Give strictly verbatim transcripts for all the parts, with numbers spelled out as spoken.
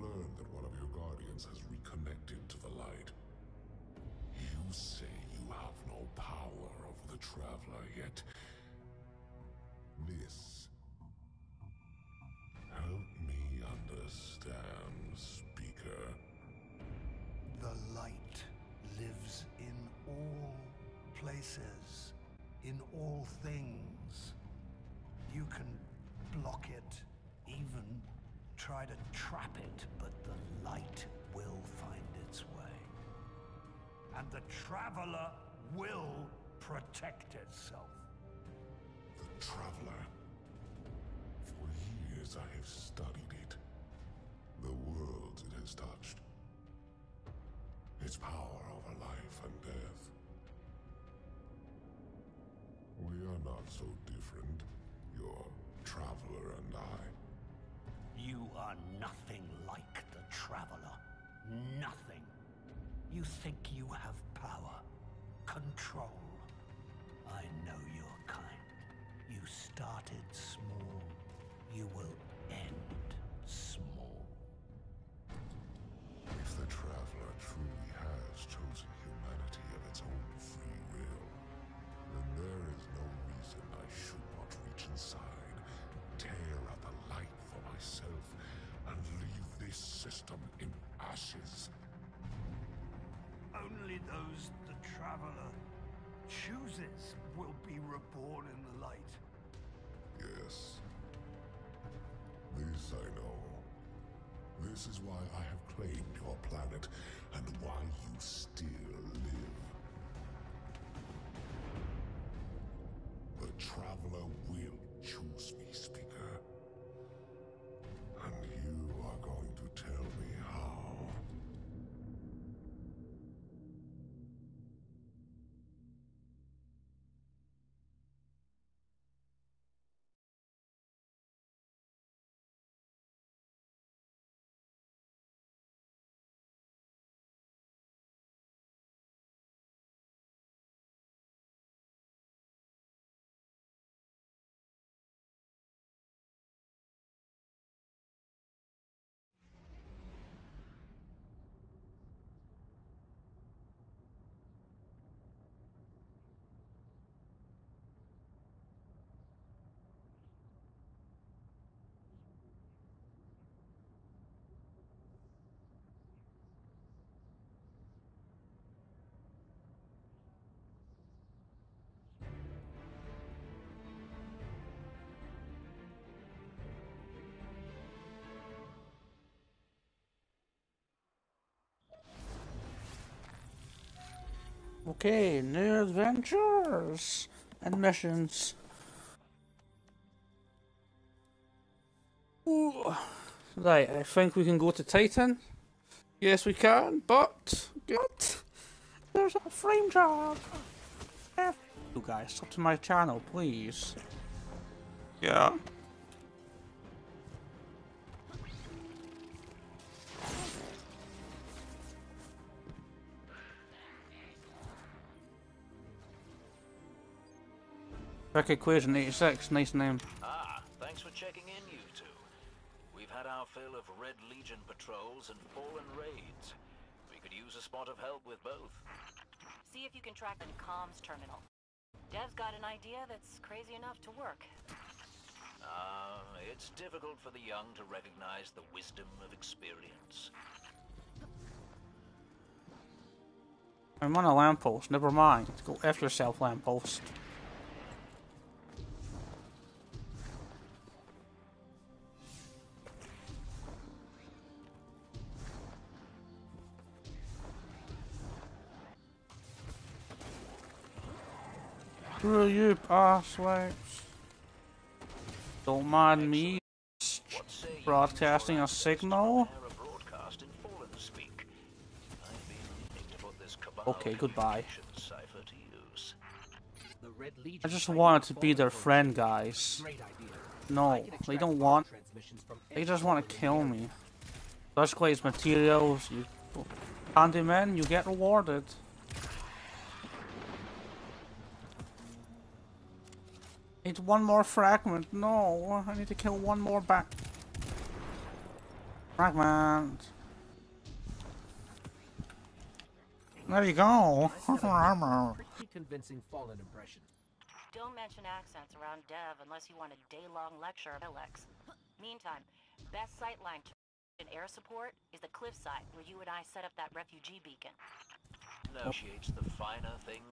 learned that one of your guardians has reconnected to the light. You say you have no power over the Traveler, yet this... Help me understand, Speaker. The light lives in all places, in all things. You can block it, even try to trap it, but the light will find its way. And the Traveler will protect itself. The Traveler. For years I have studied it. The worlds it has touched. Its power over life and death. We are not so different, your Traveler and I. You are nothing like the Traveler. Nothing. You think you have power, control. I know your kind. You started small. You will end small. If the Traveler truly has chosen humanity of its own free will, then there is no reason I should not reach inside, tear out the light for myself, and leave this system in ashes. Only those the Traveler chooses will be reborn in the light. Yes. This I know. This is why I have claimed your planet, and why you still live. The Traveler will choose me, Speaker. And you are going to tell me how. Okay, new adventures and missions. Ooh. Right, I think we can go to Titan. Yes, we can, but... What? There's a frame job! You guys, sub to my channel, please. Yeah. Rick Equation eighty-six, nice name. Ah, thanks for checking in, you two. We've had our fill of Red Legion patrols and Fallen raids. We could use a spot of help with both. See if you can track the comms terminal. Dev's got an idea that's crazy enough to work. Ah, uh, it's difficult for the young to recognize the wisdom of experience. I'm on a lamppost, never mind. Go F yourself, lamppost. Screw you, arsewax. Don't mind me broadcasting a signal. Okay, goodbye. I just wanted to be their friend, guys. No, they don't want... They just want to kill me. Dust glaze materials, you... Handyman, you get rewarded. Need one more fragment. No, I need to kill one more bat. Fragment. There you go. Armor. Pretty convincing Fallen impression. Don't mention accents around Dev unless you want a day-long lecture of Alex. Meantime, best sight line to air support is the cliffside where you and I set up that refugee beacon. Negotiates the finer thing.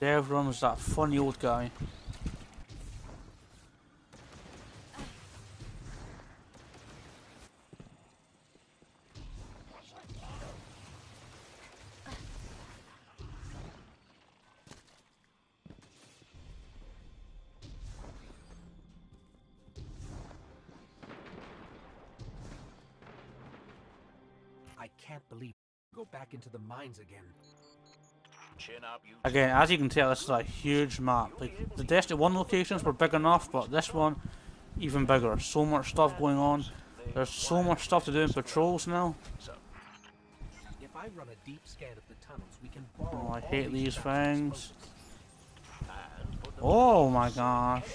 Dev runs that funny old guy. Into the mines again. Chin up, you again, as you can tell, this is a huge map. Like the Destiny one locations were big enough, but this one even bigger. So much stuff going on. There's so much stuff to do in patrols now. If I run a deep scan of the tunnels, we can borrow. Oh, I hate these things. Oh my gosh.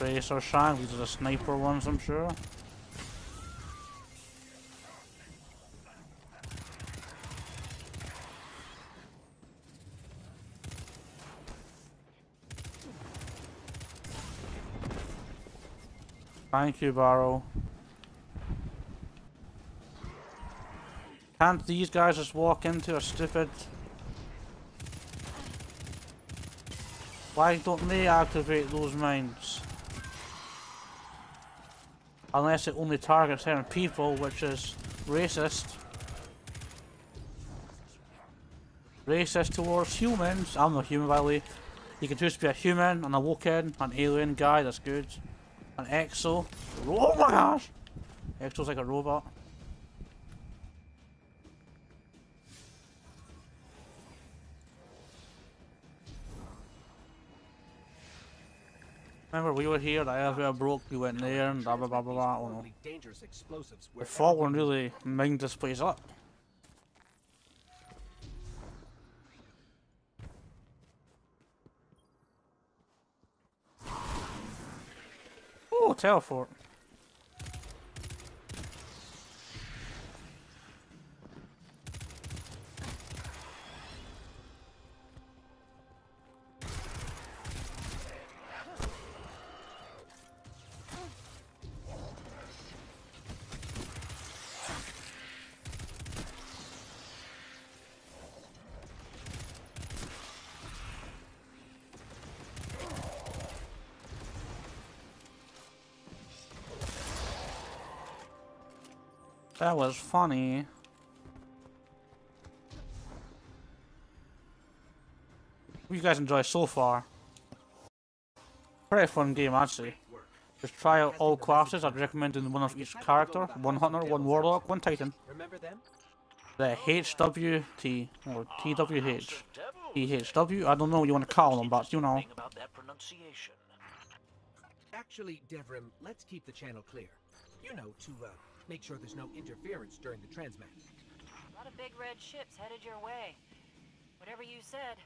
Tracer shank, these are the sniper ones, I'm sure. Thank you, Barrow. Can't these guys just walk into a stupid... Why don't they activate those mines? Unless it only targets certain people, which is racist. Racist towards humans. I'm not human, by the way. You can choose to be a human, an Awoken, an alien guy, that's good. An Exo. Oh my gosh! Exo's like a robot. Remember we were here, the elevator broke, we went there and blah blah blah blah, oh no. The Fallen really mined this place up. Oh, teleport. That was funny. What you guys enjoy so far? Pretty fun game actually. Just try out all classes. I'd recommend doing one of each character. One Hunter, one Warlock, one Titan. The H W T or T W H. T H W, I don't know what you want to call them, but you know. Actually, Devrim, let's keep the channel clear. You know, to uh make sure there's no interference during the transmat. A lot of big red ships headed your way. Whatever you said,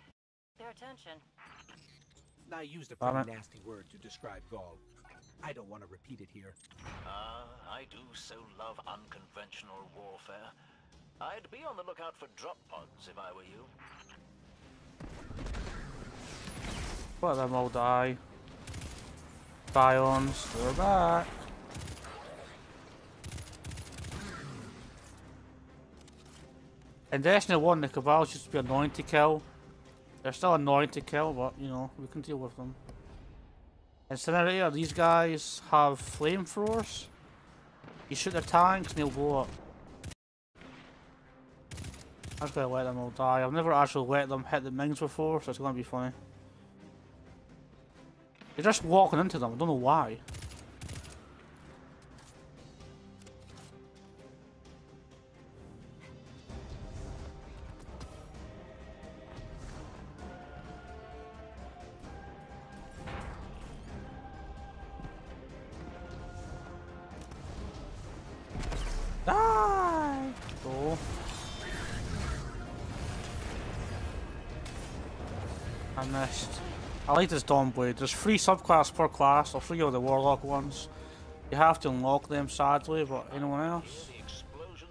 pay attention. I used a pretty nasty word to describe Gaul. I don't want to repeat it here. Ah, uh, I do so love unconventional warfare. I'd be on the lookout for drop pods if I were you. Well, them all die. Bions, we're back. In Destiny one, the Cabal used to be annoying to kill. They're still annoying to kill, but you know, we can deal with them. Incinerator, these guys have flamethrowers. You shoot their tanks and they'll blow up. I'm just gonna let them all die. I've never actually let them hit the mines before, so it's gonna be funny. You're just walking into them, I don't know why. Die! Cool. I missed. I like this Dawnblade. There's three subclass per class, or three of the Warlock ones. You have to unlock them, sadly, but anyone else?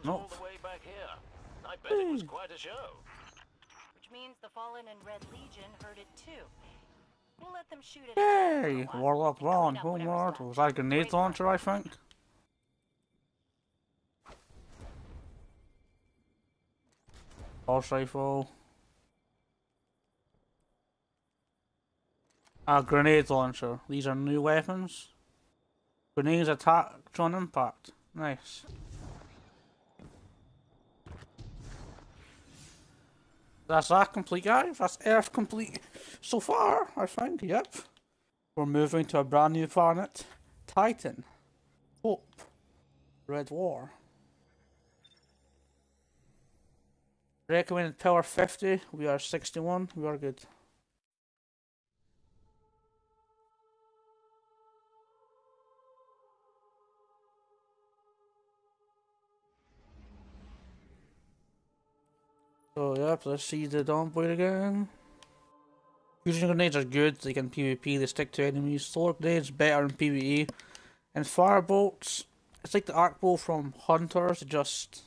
Nope. I bet it was quite a show. Which means the Fallen and Red Legion heard it too. We'll let them shoot it. Yay! Warlock Lawn. Oh lord, was that a grenade launcher, I think? Pulse rifle. A grenade launcher. These are new weapons. Grenades attacked on impact. Nice. That's that complete, guys. That's Earth complete so far, I think. Yep. We're moving to a brand new planet. Titan. Hope. Red War. Recommended power fifty. We are sixty-one. We are good. So yep, let's see the Dawnblade again. Fusion grenades are good, they can PvP, they stick to enemies. Solar grenades better in PvE. And firebolts, it's like the arc bolt from Hunters, it just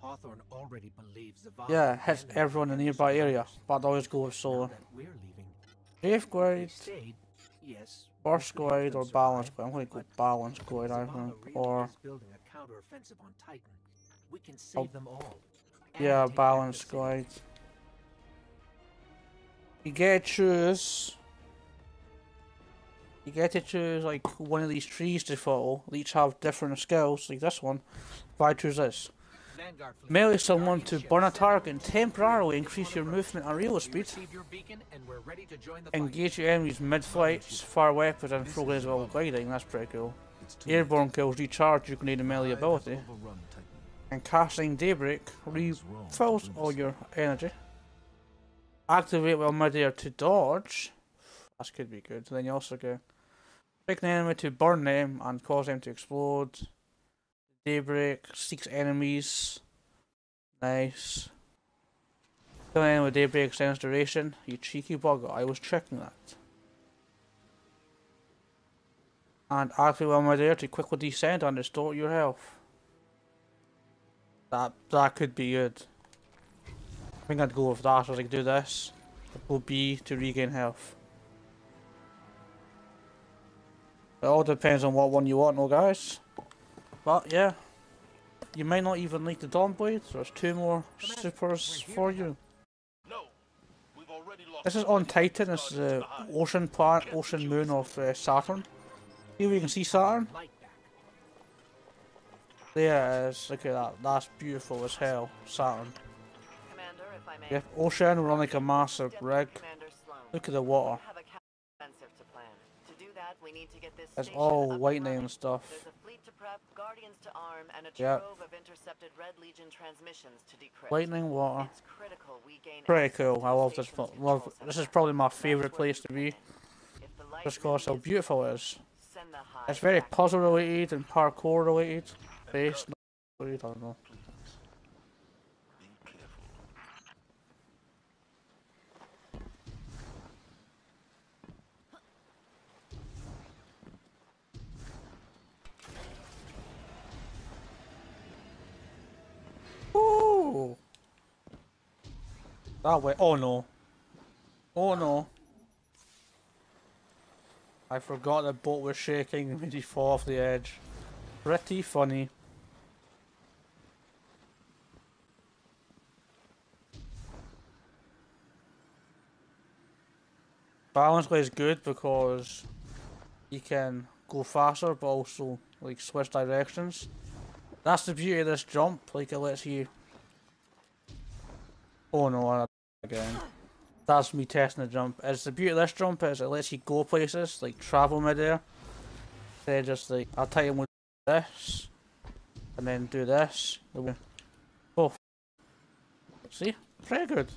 Hawthorne already believes the yeah, hits everyone in the nearby area, but I'd always go with solar. Safeguard, yes, burst guide or balance guide. I'm gonna go balance guide, I think, or we can save them all. Yeah, balance guide. You get to choose. You get to choose like one of these trees to follow. They each have different skills, like this one. If I choose this, melee someone to burn a target and temporarily increase your movement and reload speed. Engage your enemies mid-flight, fire weapons and throw grenades while gliding. That's pretty cool. Airborne kills recharge your grenade and melee ability. And casting Daybreak refills all your energy. Activate while midair to dodge. That could be good. Then you also get pick an enemy to burn them and cause them to explode. Daybreak seeks enemies. Nice. Kill an enemy with Daybreak extends duration. You cheeky bugger! I was checking that. And activate while midair to quickly descend and restore your health. That, that could be good. I think I'd go with that, so I could do this. Go B to regain health. It all depends on what one you want, no guys. But yeah, you might not even like the Dawnblade, so there's two more supers for you. This is on Titan, it's the ocean planet, ocean moon of uh, Saturn. Here we can see Saturn. There it is, look at that, that's beautiful as hell, Saturn. Commander, if I may. Yep, ocean, we're on like a massive rig. Look at the water. It's all lightning and stuff. Yeah. Lightning, water. Pretty cool, I love this. Love, this is probably my favourite place to be. Just because how beautiful it is. It's very puzzle related and parkour related. Based, I don't know. Ooh. That way. Oh no. Oh no. I forgot the boat was shaking and made it fall off the edge. Pretty funny. Balance play is good because you can go faster but also like switch directions. That's the beauty of this jump, like it lets you... Oh no, I again. That's me testing the jump. As the beauty of this jump is it lets you go places, like travel midair. They're just like, I'll tell you what to do this, and then do this. Oh, see? Pretty good.